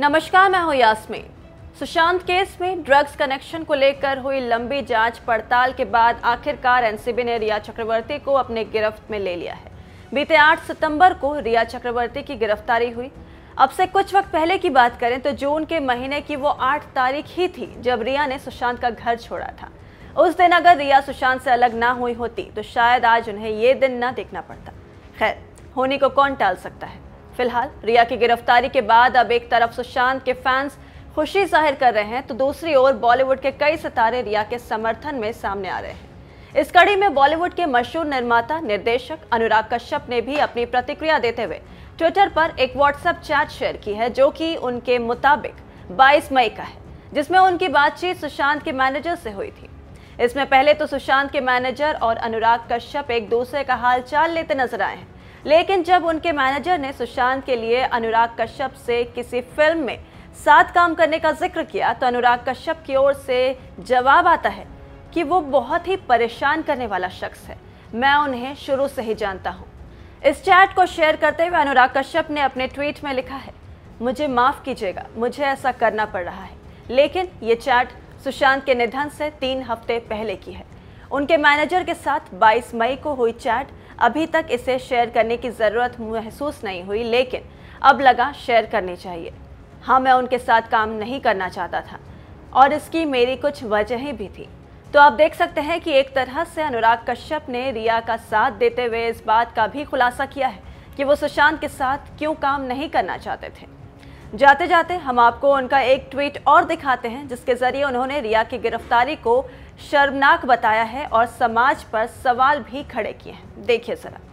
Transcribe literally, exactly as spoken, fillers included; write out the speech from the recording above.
नमस्कार, मैं हूं यास्मीन। सुशांत केस में ड्रग्स कनेक्शन को लेकर हुई लंबी जांच पड़ताल के बाद आखिरकार एनसीबी ने रिया चक्रवर्ती को अपने गिरफ्त में ले लिया है। बीते आठ सितंबर को रिया चक्रवर्ती की गिरफ्तारी हुई। अब से कुछ वक्त पहले की बात करें तो जून के महीने की वो आठ तारीख ही थी जब रिया ने सुशांत का घर छोड़ा था। उस दिन अगर रिया सुशांत से अलग ना हुई होती तो शायद आज उन्हें ये दिन ना देखना पड़ता। खैर, होने को कौन टाल सकता है। फिलहाल रिया की गिरफ्तारी के बाद अब एक तरफ सुशांत के फैंस खुशी जाहिर कर रहे हैं तो दूसरी ओर बॉलीवुड के कई सितारे रिया के समर्थन में सामने आ रहे हैं। इस कड़ी में बॉलीवुड के मशहूर निर्माता निर्देशक अनुराग कश्यप ने भी अपनी प्रतिक्रिया देते हुए ट्विटर पर एक व्हाट्सएप चैट शेयर की है जो कि उनके मुताबिक बाईस मई का है, जिसमें उनकी बातचीत सुशांत के मैनेजर से हुई थी। इसमें पहले तो सुशांत के मैनेजर और अनुराग कश्यप एक दूसरे का हालचाल लेते नजर आए हैं, लेकिन जब उनके मैनेजर ने सुशांत के लिए अनुराग कश्यप से किसी फिल्म में साथ काम करने का जिक्र किया तो अनुराग कश्यप की ओर से जवाब आता है कि वो बहुत ही परेशान करने वाला शख्स है, मैं उन्हें शुरू से ही जानता हूँ। इस चैट को शेयर करते हुए अनुराग कश्यप ने अपने ट्वीट में लिखा है, मुझे माफ़ कीजिएगा, मुझे ऐसा करना पड़ रहा है। लेकिन ये चैट सुशांत के निधन से तीन हफ्ते पहले की है। उनके मैनेजर के साथ बाईस मई को हुई चैट अभी तक इसे शेयर करने की ज़रूरत महसूस नहीं हुई, लेकिन अब लगा शेयर करनी चाहिए। हाँ, मैं उनके साथ काम नहीं करना चाहता था और इसकी मेरी कुछ वजहें भी थी। तो आप देख सकते हैं कि एक तरह से अनुराग कश्यप ने रिया का साथ देते हुए इस बात का भी खुलासा किया है कि वो सुशांत के साथ क्यों काम नहीं करना चाहते थे। जाते जाते हम आपको उनका एक ट्वीट और दिखाते हैं जिसके जरिए उन्होंने रिया की गिरफ्तारी को शर्मनाक बताया है और समाज पर सवाल भी खड़े किए हैं। देखिए जरा।